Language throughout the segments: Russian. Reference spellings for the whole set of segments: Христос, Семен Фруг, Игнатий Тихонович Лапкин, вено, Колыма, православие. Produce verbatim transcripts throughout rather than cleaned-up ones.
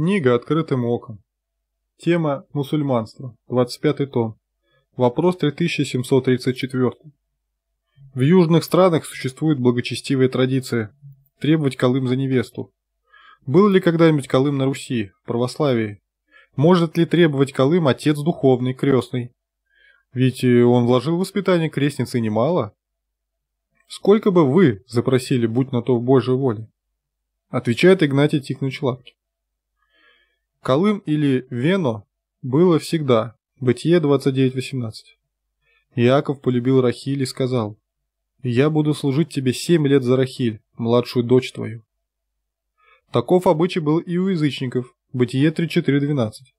Книга «Открытым оком». Тема «Мусульманство», двадцать пятый том, вопрос три тысячи семьсот тридцать четыре. В южных странах существует благочестивая традиция требовать Колым за невесту. Был ли когда-нибудь Колым на Руси, в православии? Может ли требовать Колым отец духовный, крестный? Ведь он вложил в воспитание крестницы немало. Сколько бы вы запросили, будь на то в Божьей воле? Отвечает Игнатий Тихонович Лапкин. Колым или Вено было всегда, Бытие двадцать девять восемнадцать. Иаков полюбил Рахиль и сказал: «Я буду служить тебе семь лет за Рахиль, младшую дочь твою». Таков обычай был и у язычников, Бытие тридцать четыре двенадцать.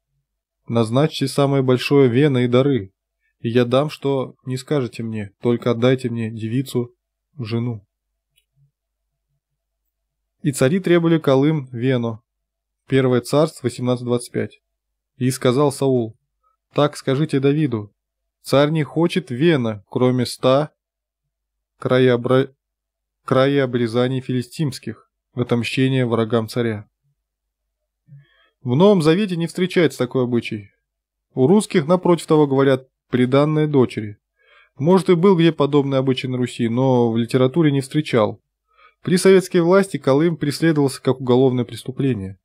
«Назначьте самое большое вено и дары, и я дам, что не скажете мне, только отдайте мне девицу в жену». И цари требовали Колым вено. Первое царство восемнадцать двадцать пять. И сказал Саул: «Так скажите Давиду, царь не хочет вена, кроме ста краеобра... краеобрезаний филистимских, в отомщение врагам царя». В Новом Завете не встречается такой обычай. У русских, напротив того, говорят «приданное дочери». Может, и был где подобный обычай на Руси, но в литературе не встречал. При советской власти Колым преследовался как уголовное преступление.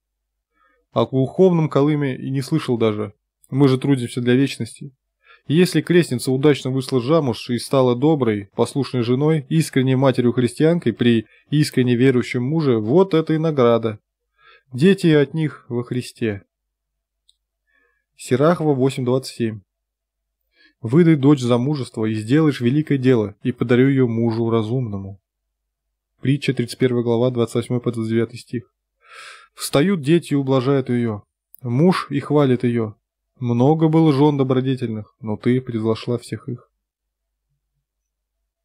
О духовном Колыме и не слышал даже. Мы же трудимся для вечности. Если крестница удачно вышла замуж и стала доброй, послушной женой, искренней матерью-христианкой при искренне верующем муже, вот это и награда. Дети от них во Христе. Сирахова восемь двадцать семь. «Выдай дочь замужество, и сделаешь великое дело, и подарю ее мужу разумному». Притча тридцать первая глава, двадцать восьмой по двадцать девятый стих. «Встают дети и ублажают ее, муж и хвалит ее. Много было жен добродетельных, но ты превзошла всех их».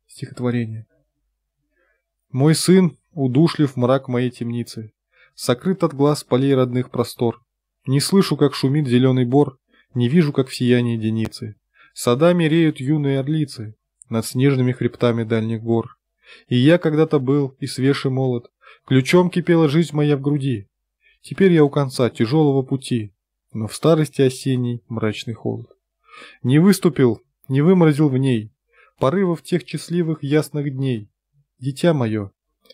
Стихотворение. «Мой сын удушлив мрак моей темницы, сокрыт от глаз полей родных простор. Не слышу, как шумит зеленый бор, не вижу, как в сиянии деницы. Садами реют юные орлицы над снежными хребтами дальних гор. И я когда-то был и свеж и молод, ключом кипела жизнь моя в груди. Теперь я у конца тяжелого пути, но в старости осенний мрачный холод. Не выступил, не выморозил в ней порывов тех счастливых ясных дней. Дитя мое,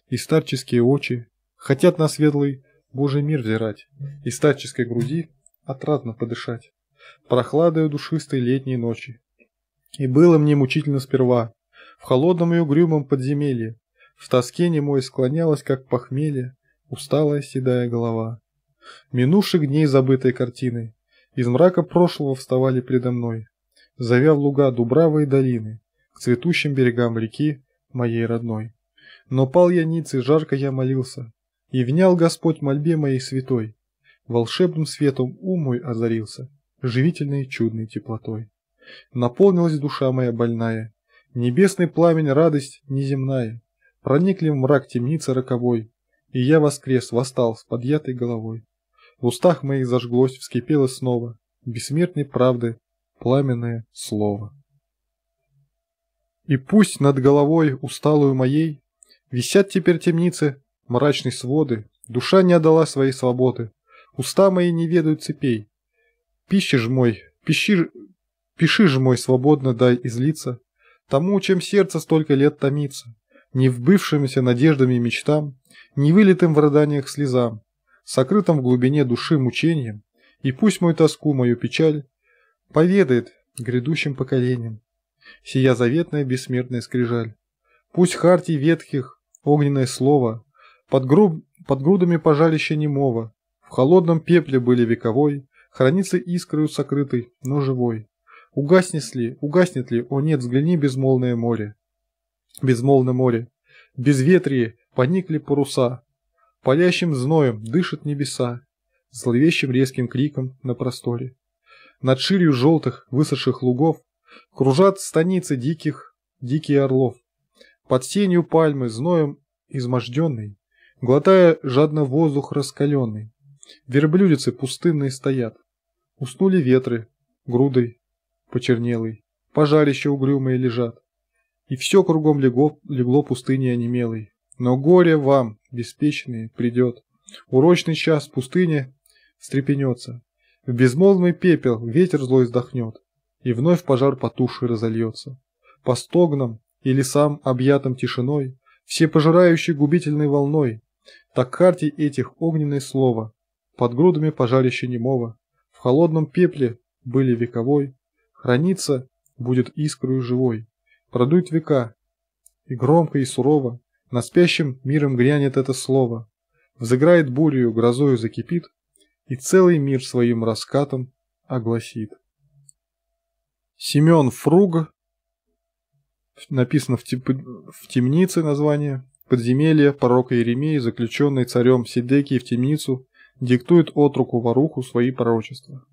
и старческие очи хотят на светлый Божий мир взирать, и старческой груди отрадно подышать, прохладою душистой летней ночи. И было мне мучительно сперва, в холодном и угрюмом подземелье, в тоске немой склонялась, как похмелье, усталая седая голова. Минувших дней забытой картины из мрака прошлого вставали предо мной, зовя в луга дубравые долины, к цветущим берегам реки моей родной. Но пал я ниц, и жарко я молился, и внял Господь мольбе моей святой. Волшебным светом ум мой озарился, живительной чудной теплотой. Наполнилась душа моя больная, небесный пламень радость неземная. Проникли в мрак темницы роковой, и я воскрес, восстал с подъятой головой. В устах моих зажглось, вскипело снова бессмертной правды пламенное слово. И пусть над головой усталую моей висят теперь темницы, мрачные своды, душа не отдала своей свободы, уста мои не ведают цепей. Пищи ж мой, пищи, пиши ж мой, свободно дай излиться тому, чем сердце столько лет томится, не вбывшимися надеждами и мечтам, не вылитым в рыданиях слезам, сокрытым в глубине души мучением, и пусть мою тоску, мою печаль поведает грядущим поколениям сия заветная бессмертная скрижаль. Пусть хартий ветхих огненное слово под, груб... под грудами пожалища немого в холодном пепле были вековой, хранится искрою сокрытой, но живой. Угаснет ли, угаснет ли, о нет, взгляни, безмолвное море, безмолвное море, безветрие, поникли паруса, палящим зноем дышат небеса, зловещим резким криком на просторе. Над ширью желтых высохших лугов кружат станицы диких, диких орлов. Под сенью пальмы зноем изможденный, глотая жадно воздух раскаленный, верблюдицы пустынные стоят. Уснули ветры, грудой почернелой, пожарища угрюмые лежат. И все кругом легло, легло пустыней онемелой. Но горе вам, беспечные, придет урочный час пустыни встрепенется. В безмолвный пепел ветер злой вздохнет, и вновь пожар потухший разольется. По стогнам и лесам, объятым тишиной, всепожирающей губительной волной, так карте этих огненное слово, под грудами пожарища немого, в холодном пепле были вековой, хранится будет искрою живой, продует века, и громко и сурово над спящим миром грянет это слово, взыграет бурью, грозою закипит, и целый мир своим раскатом огласит. Семен Фруг, написано в, теп... в темнице название, подземелье пророка Иеремии, заключенный царем Сидекии в темницу, диктует отруку воруху свои пророчества.